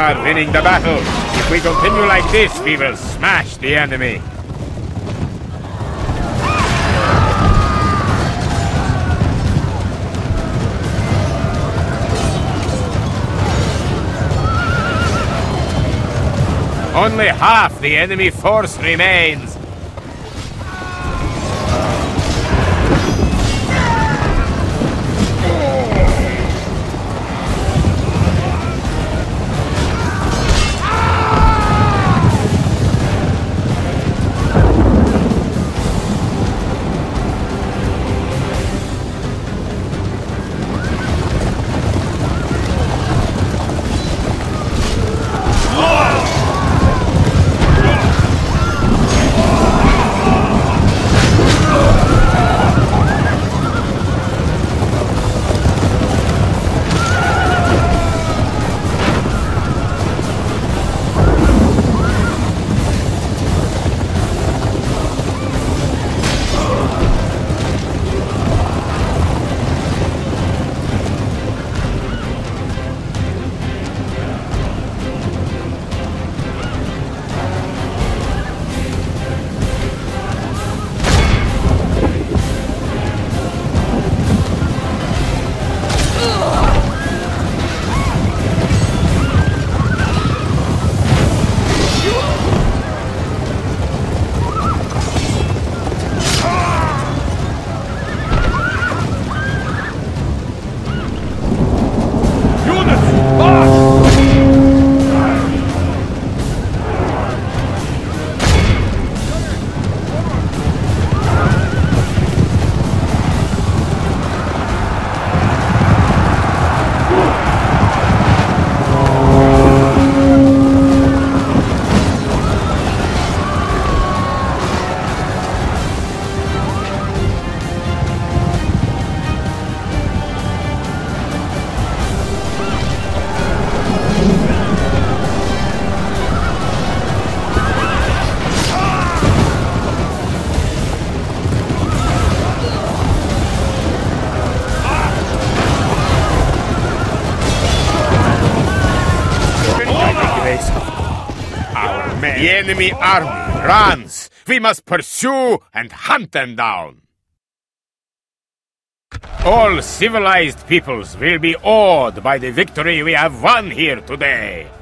not winning the battle. If we continue like this, we will smash the enemy. Only half the enemy force remains. The enemy army runs. We must pursue and hunt them down. All civilized peoples will be awed by the victory we have won here today.